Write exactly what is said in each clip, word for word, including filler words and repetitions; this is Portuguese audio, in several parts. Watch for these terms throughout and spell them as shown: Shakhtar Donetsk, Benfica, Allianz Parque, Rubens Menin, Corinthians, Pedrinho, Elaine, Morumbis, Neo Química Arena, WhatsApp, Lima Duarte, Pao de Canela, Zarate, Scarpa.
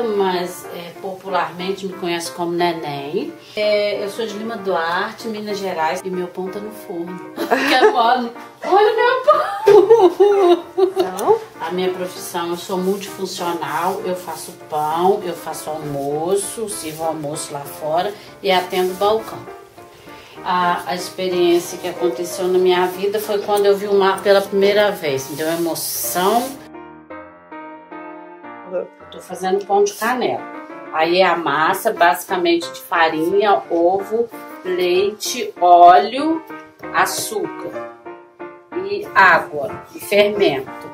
Canela, mas é, popularmente me conhece como Neném. É, eu sou de Lima Duarte, Minas Gerais, e meu pão tá no forno. Que é mole. Olha meu pão! Então? A minha profissão, eu sou multifuncional, eu faço pão, eu faço almoço, sirvo almoço lá fora e atendo balcão. A, a experiência que aconteceu na minha vida foi quando eu vi o mar pela primeira vez, me deu emoção. Tô fazendo pão de canela. Aí é a massa, basicamente de farinha, ovo, leite, óleo, açúcar e água e fermento.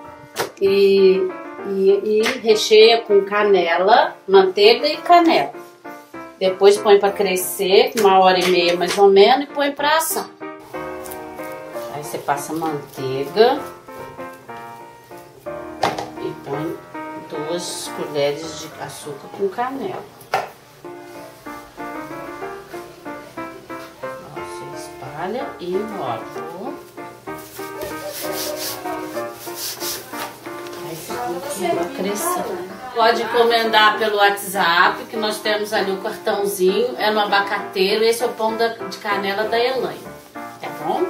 E, e, e recheia com canela, manteiga e canela. Depois põe para crescer, uma hora e meia mais ou menos, e põe para assar. Aí você passa manteiga e põe duas colheres de açúcar com canela. Você espalha e enrola. Pode encomendar pelo WhatsApp, que nós temos ali o cartãozinho, é no abacateiro. Esse é o pão da, de canela da Elaine, tá bom?